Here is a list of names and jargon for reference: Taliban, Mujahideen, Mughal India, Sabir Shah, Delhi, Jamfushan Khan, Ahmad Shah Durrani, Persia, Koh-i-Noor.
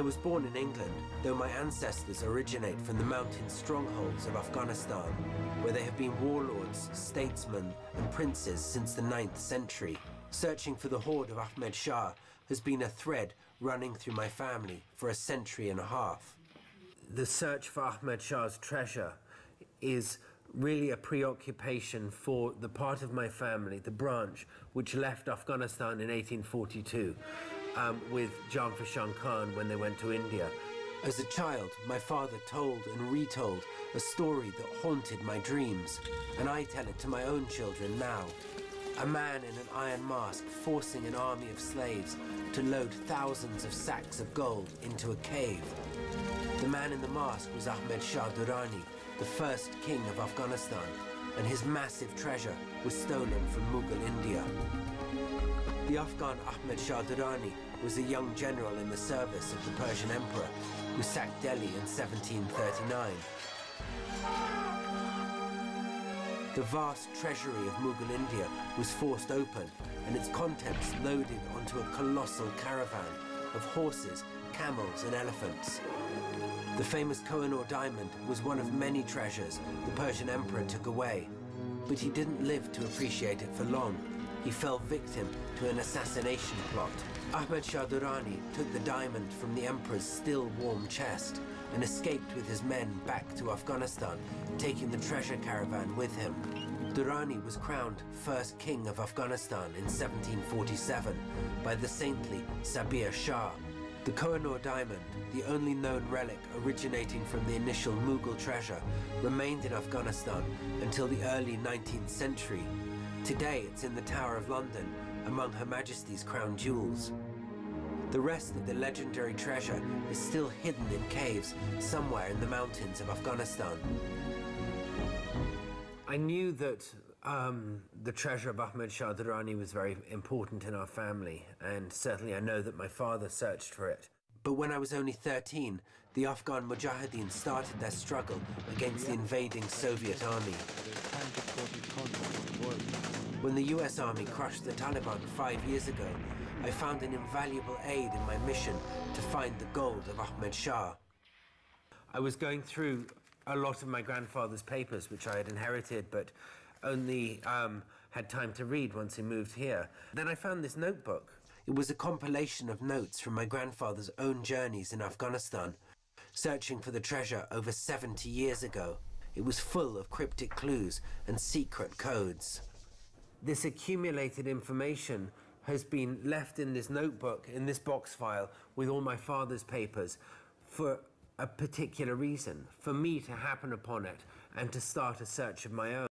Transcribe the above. I was born in England, though my ancestors originate from the mountain strongholds of Afghanistan, where they have been warlords, statesmen, and princes since the 9th century. Searching for the hoard of Ahmad Shah has been a thread running through my family for a century and a half. The search for Ahmad Shah's treasure is really a preoccupation for the part of my family, the branch, which left Afghanistan in 1842 with Jamfushan Khan when they went to India. As a child, my father told and retold a story that haunted my dreams, and I tell it to my own children now. A man in an iron mask forcing an army of slaves to load thousands of sacks of gold into a cave. The man in the mask was Ahmad Shah Durrani, the first king of Afghanistan, and his massive treasure was stolen from Mughal India. The Afghan Ahmad Shah Durrani was a young general in the service of the Persian emperor, who sacked Delhi in 1739. The vast treasury of Mughal India was forced open, and its contents loaded onto a colossal caravan of horses, camels, and elephants. The famous Koh-i-Noor diamond was one of many treasures the Persian emperor took away, but he didn't live to appreciate it for long. He fell victim to an assassination plot. Ahmad Shah Durrani took the diamond from the emperor's still warm chest and escaped with his men back to Afghanistan, taking the treasure caravan with him. Durrani was crowned first king of Afghanistan in 1747 by the saintly Sabir Shah. The Koh-i-Noor diamond, the only known relic originating from the initial Mughal treasure, remained in Afghanistan until the early 19th century. Today it's in the Tower of London, among Her Majesty's crown jewels. The rest of the legendary treasure is still hidden in caves somewhere in the mountains of Afghanistan. I knew that the treasure of Ahmad Shah Durrani was very important in our family, and certainly I know that my father searched for it. But when I was only 13, the Afghan Mujahideen started their struggle against the invading Soviet army. When the US Army crushed the Taliban 5 years ago, I found an invaluable aid in my mission to find the gold of Ahmad Shah. I was going through a lot of my grandfather's papers, which I had inherited, but only had time to read once he moved here. Then I found this notebook. It was a compilation of notes from my grandfather's own journeys in Afghanistan, searching for the treasure over 70 years ago. It was full of cryptic clues and secret codes. This accumulated information has been left in this notebook, in this box file, with all my father's papers for a particular reason, for me to happen upon it and to start a search of my own.